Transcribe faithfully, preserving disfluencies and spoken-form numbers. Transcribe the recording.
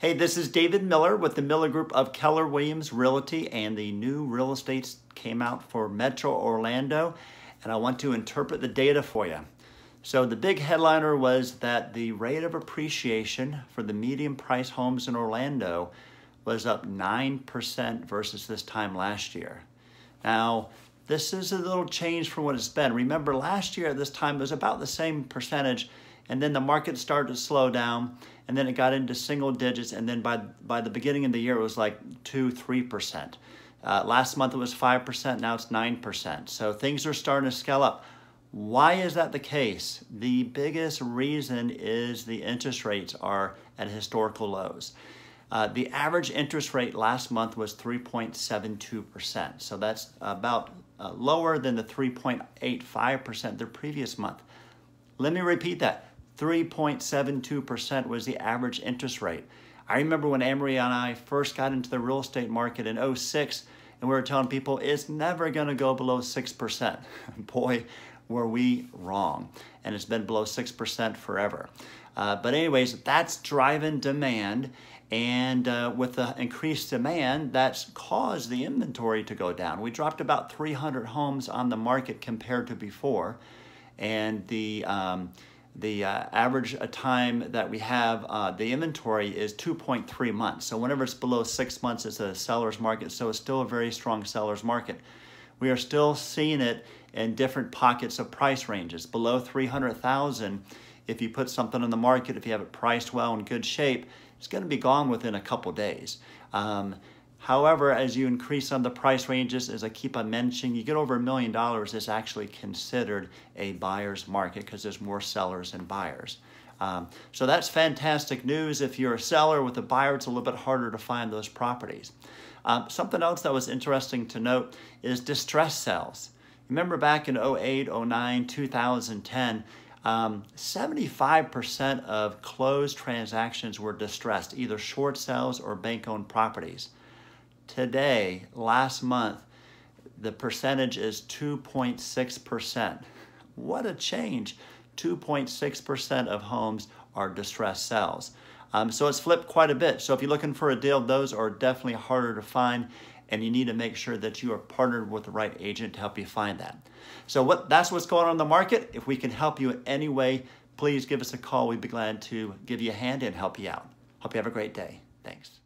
Hey, this is David Miller with the Miller Group of Keller Williams Realty, and the new real estate came out for Metro Orlando, and I want to interpret the data for you. So the big headliner was that the rate of appreciation for the median price homes in Orlando was up nine percent versus this time last year. Now, this is a little change from what it's been. Remember, last year at this time it was about the same percentage, and then the market started to slow down, and then it got into single digits, and then by, by the beginning of the year, it was like two, three percent. Uh, last month it was five percent, now it's nine percent. So things are starting to scale up. Why is that the case? The biggest reason is the interest rates are at historical lows. Uh, the average interest rate last month was three point seven two percent. So that's about uh, lower than the three point eight five percent the previous month. Let me repeat that. three point seven two percent was the average interest rate. I remember when Amory and I first got into the real estate market in oh six, and we were telling people it's never going to go below six percent. Boy, were we wrong. And it's been below six percent forever. Uh, but anyways, that's driving demand. And uh, with the increased demand, that's caused the inventory to go down. We dropped about three hundred homes on the market compared to before. And the um, the uh, average time that we have uh, the inventory is two point three months. So whenever it's below six months, it's a seller's market. So it's still a very strong seller's market. We are still seeing it in different pockets of price ranges. Below three hundred thousand dollars, if you put something on the market, if you have it priced well in good shape, it's going to be gone within a couple days. Um, However, as you increase on the price ranges, as I keep on mentioning, you get over a million dollars, it's actually considered a buyer's market because there's more sellers than buyers. Um, so that's fantastic news. If you're a seller with a buyer, it's a little bit harder to find those properties. Um, something else that was interesting to note is distressed sales. Remember back in oh eight, oh nine, two thousand ten, Um, seventy-five percent of closed transactions were distressed, either short sales or bank-owned properties. Today, last month, the percentage is two point six percent. What a change. two point six percent of homes are distressed sales. Um, so it's flipped quite a bit. So if you're looking for a deal, those are definitely harder to find, and you need to make sure that you are partnered with the right agent to help you find that. So what, that's what's going on in the market. If we can help you in any way, please give us a call. We'd be glad to give you a hand and help you out. Hope you have a great day. Thanks.